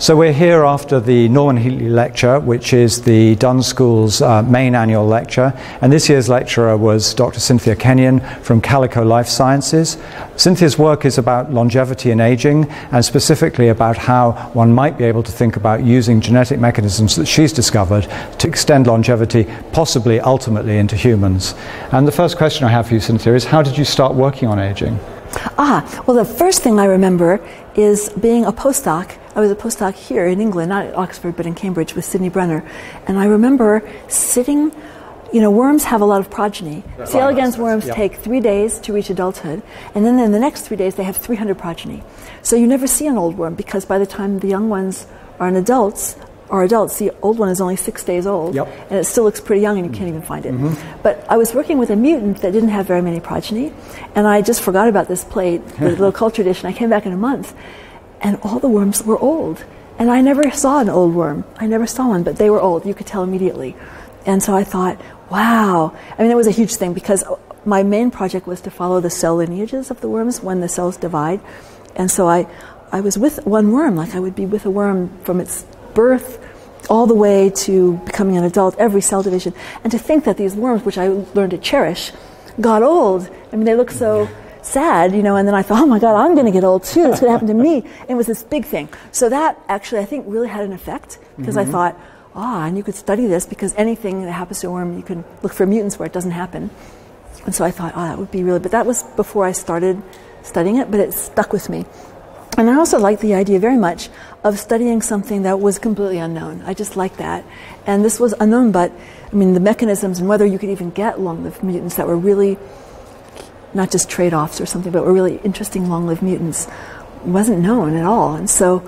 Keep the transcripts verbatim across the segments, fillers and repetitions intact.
So we're here after the Norman Heatley Lecture, which is the Dunn School's uh, main annual lecture, and this year's lecturer was Doctor Cynthia Kenyon from Calico Life Sciences. Cynthia's work is about longevity and aging, and specifically about how one might be able to think about using genetic mechanisms that she's discovered to extend longevity, possibly ultimately into humans. And the first question I have for you, Cynthia, is how did you start working on aging? Ah, well, the first thing I remember is being a postdoc. I was a postdoc here in England, not at Oxford, but in Cambridge with Sydney Brennere. And I remember sitting, you know, worms have a lot of progeny. C. elegans worms yep. take three days to reach adulthood, and then in the next three days they have three hundred progeny. So you never see an old worm, because by the time the young ones are an adults, or adults, the old one is only six days old, yep. and it still looks pretty young and you can't even find it. Mm-hmm. But I was working with a mutant that didn't have very many progeny, and I just forgot about this plate, the little culture dish, and I came back in a month. And all the worms were old. And I never saw an old worm. I never saw one, but they were old. You could tell immediately. And so I thought, wow. I mean, it was a huge thing, because my main project was to follow the cell lineages of the worms when the cells divide. And so I, I was with one worm. Like, I would be with a worm from its birth all the way to becoming an adult, every cell division. And to think that these worms, which I learned to cherish, got old. I mean, they look so sad, you know, and then I thought, oh my God, I'm going to get old too. That's going to happen to me. And it was this big thing. So that actually, I think, really had an effect, because mm-hmm. I thought, ah, and you could study this, because anything that happens to a worm, you can look for mutants where it doesn't happen. And so I thought, ah, that would be really, but that was before I started studying it, but it stuck with me. And I also liked the idea very much of studying something that was completely unknown. I just liked that. And this was unknown, but I mean, the mechanisms and whether you could even get long-lived mutants that were really not just trade-offs or something, but were really interesting long-lived mutants, wasn't known at all. And so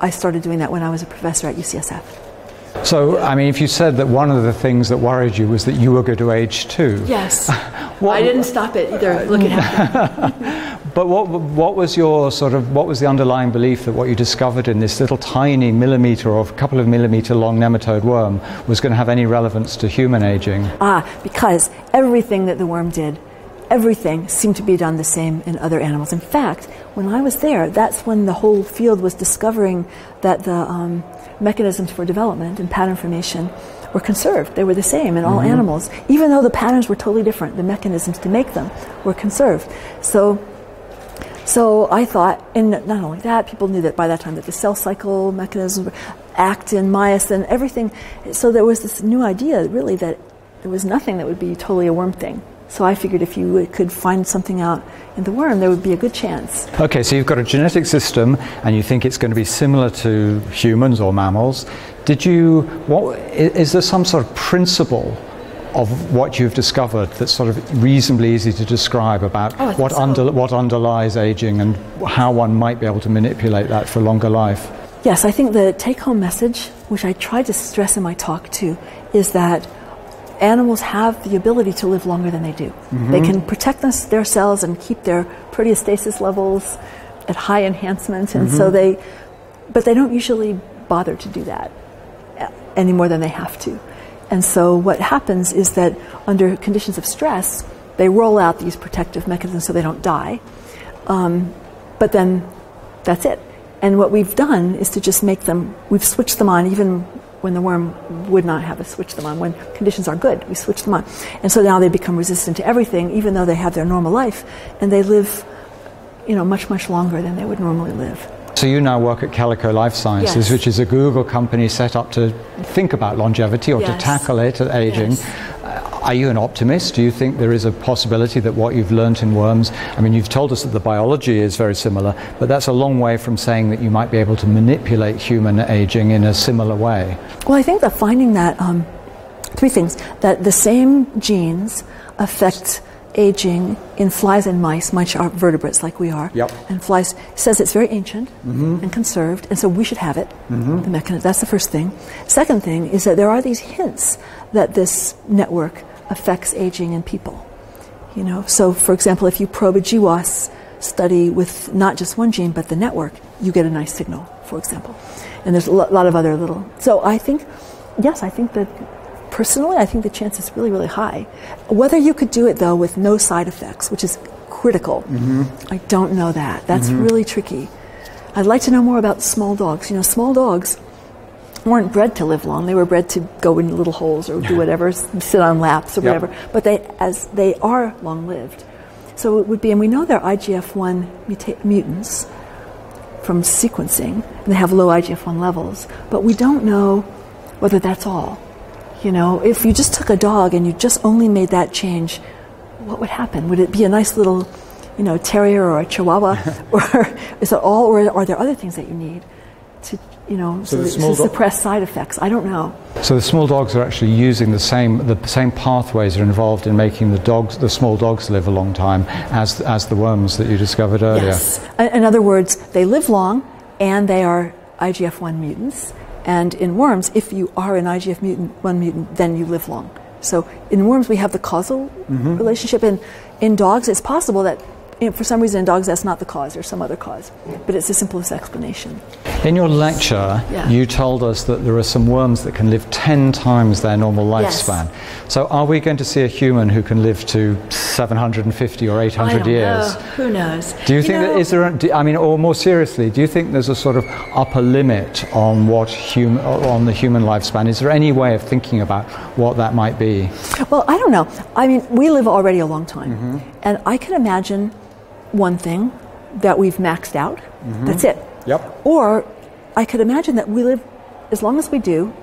I started doing that when I was a professor at U C S F. So, I mean, if you said that one of the things that worried you was that you were going to age too. Yes. Well, I didn't stop it either. Look at happening. But what, what was your sort of, what was the underlying belief that what you discovered in this little tiny millimeter or a couple of millimeter long nematode worm was going to have any relevance to human aging? Ah, because everything that the worm did, everything seemed to be done the same in other animals. In fact, when I was there, that's when the whole field was discovering that the um, mechanisms for development and pattern formation were conserved. They were the same in all mm-hmm. animals. Even though the patterns were totally different, the mechanisms to make them were conserved. So, so I thought, and not only that, people knew that by that time that the cell cycle mechanisms, actin, myosin, everything. So there was this new idea, really, that there was nothing that would be totally a worm thing. So I figured if you could find something out in the worm, there would be a good chance. Okay, so you've got a genetic system and you think it's going to be similar to humans or mammals. Did you, what, is there some sort of principle of what you've discovered that's sort of reasonably easy to describe about oh, what, so. under, what underlies aging and how one might be able to manipulate that for longer life? Yes, I think the take-home message, which I tried to stress in my talk too, is that animals have the ability to live longer than they do. Mm-hmm. They can protect this, their cells and keep their proteostasis levels at high enhancement, and mm-hmm. so they, but they don't usually bother to do that any more than they have to. And so what happens is that under conditions of stress, they roll out these protective mechanisms so they don't die. Um, but then that's it. And what we've done is to just make them, we've switched them on even when the worm would not have us switch them on. When conditions are good, we switch them on. And so now they become resistant to everything, even though they have their normal life, and they live, you know, much, much longer than they would normally live. So you now work at Calico Life Sciences, yes. which is a Google company set up to think about longevity or yes. to tackle it, aging. Yes. Uh, are you an optimist? Do you think there is a possibility that what you've learnt in worms, I mean, you've told us that the biology is very similar, but that's a long way from saying that you might be able to manipulate human aging in a similar way. Well, I think that finding that, um, three things, that the same genes affect aging in flies and mice, which are vertebrates like we are, yep. and flies, says it's very ancient mm-hmm. and conserved, and so we should have it. Mm-hmm. The mechanism, that's the first thing. Second thing is that there are these hints that this network affects aging in people. You know, so for example, if you probe a G W A S study with not just one gene but the network, you get a nice signal, for example. And there's a lot of other little. So I think, yes, I think that. Personally, I think the chance is really, really high. Whether you could do it, though, with no side effects, which is critical, mm-hmm. I don't know that. That's mm-hmm. really tricky. I'd like to know more about small dogs. You know, small dogs weren't bred to live long. They were bred to go in little holes or do whatever, sit on laps or yep. whatever. But they, as they are long-lived. So it would be, and we know they're I G F one muta mutants from sequencing, and they have low I G F one levels, but we don't know whether that's all. You know, if you just took a dog and you just only made that change, what would happen? Would it be a nice little, you know, terrier or a chihuahua? Or is it all, or are there other things that you need to, you know, so so to suppress side effects? I don't know. So the small dogs are actually using the same, the same pathways are involved in making the dogs, the small dogs live a long time as, as the worms that you discovered earlier. Yes. In other words, they live long and they are I G F one mutants. And in worms, if you are an I G F one mutant, then you live long. So in worms, we have the causal mm-hmm. relationship. And in dogs, it's possible that you know, for some reason in dogs, that's not the cause or some other cause. But it's the simplest explanation. In your lecture, yeah. you told us that there are some worms that can live ten times their normal lifespan. Yes. So are we going to see a human who can live to seven hundred fifty or eight hundred I don't years? Know. Who knows? Do you, you think know, that is there? A, I mean, or more seriously, do you think there's a sort of upper limit on what hum, on the human lifespan? Is there any way of thinking about what that might be? Well, I don't know. I mean, we live already a long time, mm-hmm. and I can imagine one thing that we've maxed out. Mm-hmm. That's it. Yep. Or I could imagine that we live as long as we do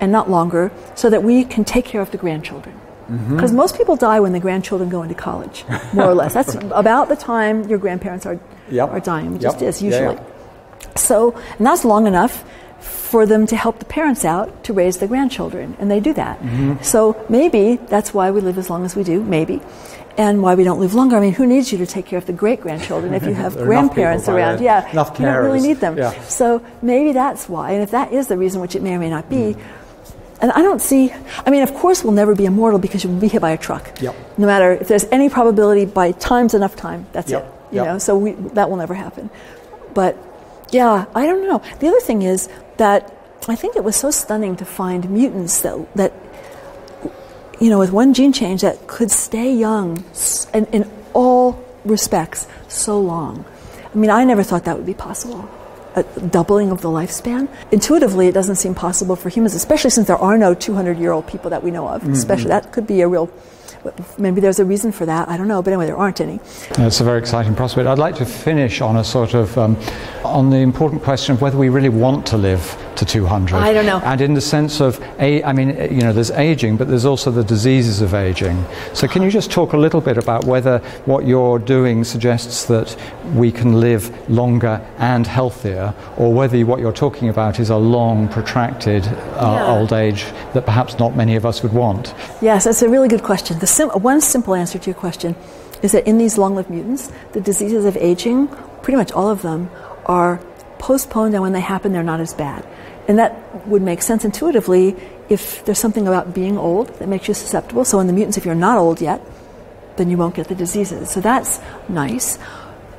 and not longer so that we can take care of the grandchildren. Because mm-hmm. most people die when the grandchildren go into college, more or less. That's about the time your grandparents are, yep. are dying. It yep. just is, usually. Yeah, yeah. So, and that's long enough for them to help the parents out to raise the grandchildren, and they do that. Mm-hmm. So maybe that's why we live as long as we do, maybe. And why we don't live longer. I mean, who needs you to take care of the great-grandchildren if you have grandparents around? Yeah, you don't really need them. Yeah. So maybe that's why. And if that is the reason, which it may or may not be, mm. and I don't see, I mean, of course we'll never be immortal because you'll be hit by a truck. Yep. No matter if there's any probability by times enough time, that's yep. it. You yep. know, so we, that will never happen. But yeah, I don't know. The other thing is that I think it was so stunning to find mutants that, that you know, with one gene change that could stay young in, in all respects so long. I mean, I never thought that would be possible, a doubling of the lifespan. Intuitively, it doesn't seem possible for humans, especially since there are no two hundred year old people that we know of. Mm-hmm. Especially, that could be a real, maybe there's a reason for that, I don't know, but anyway, there aren't any. It's a very exciting prospect. I'd like to finish on a sort of, um, on the important question of whether we really want to live to two hundred. I don't know. And in the sense of, a, I mean, you know, there's aging, but there's also the diseases of aging. So can you just talk a little bit about whether what you're doing suggests that we can live longer and healthier, or whether what you're talking about is a long, protracted uh, yeah. old age that perhaps not many of us would want? Yes, that's a really good question. The sim one simple answer to your question is that in these long-lived mutants, the diseases of aging, pretty much all of them, are postponed, and when they happen, they're not as bad. And that would make sense intuitively if there's something about being old that makes you susceptible. So in the mutants, if you're not old yet, then you won't get the diseases. So that's nice.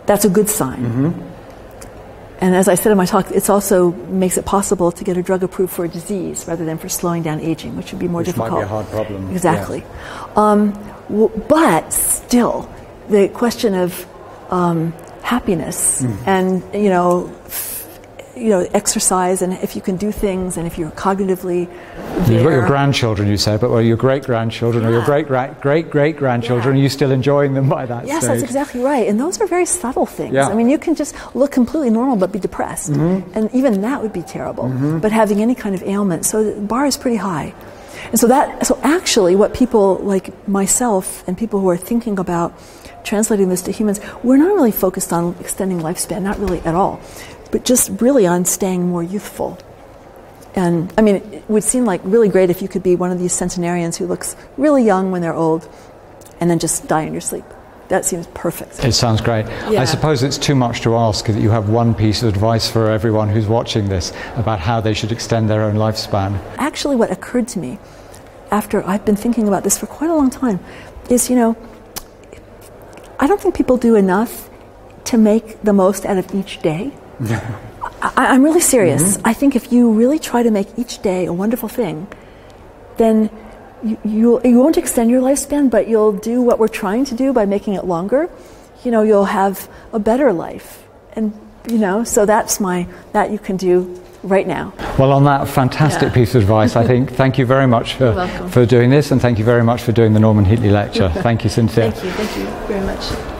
That's a good sign. Mm-hmm. And as I said in my talk, it also makes it possible to get a drug approved for a disease rather than for slowing down aging, which would be more which difficult. Might be a hard problem. Exactly. Yeah. Um, w but still, the question of um, happiness mm. and, you know, you know, exercise, and if you can do things, and if you're cognitively there. You've got your grandchildren, you said, but well, your great-grandchildren yeah. or your great-great-great-grandchildren, yeah. are you still enjoying them by that yes, stage? Yes, that's exactly right. And those are very subtle things. Yeah. I mean, you can just look completely normal but be depressed, mm-hmm. and even that would be terrible, mm-hmm. but having any kind of ailment. So the bar is pretty high. And so that, so actually what people like myself and people who are thinking about translating this to humans, we're not really focused on extending lifespan, not really at all. But just really on staying more youthful. And I mean, it would seem like really great if you could be one of these centenarians who looks really young when they're old and then just die in your sleep. That seems perfect. It sounds great. Yeah. I suppose it's too much to ask that you have one piece of advice for everyone who's watching this about how they should extend their own lifespan. Actually, what occurred to me after I've been thinking about this for quite a long time is, you know, I don't think people do enough to make the most out of each day. I, I'm really serious. Mm-hmm. I think if you really try to make each day a wonderful thing, then you, you'll, you won't extend your lifespan, but you'll do what we're trying to do by making it longer. You know, you'll have a better life. And you know, so that's my, that you can do right now. Well, on that fantastic yeah. piece of advice, I think, thank you very much for, for doing this, and thank you very much for doing the Norman Heatley Lecture. Thank you, Cynthia. Thank you, thank you very much.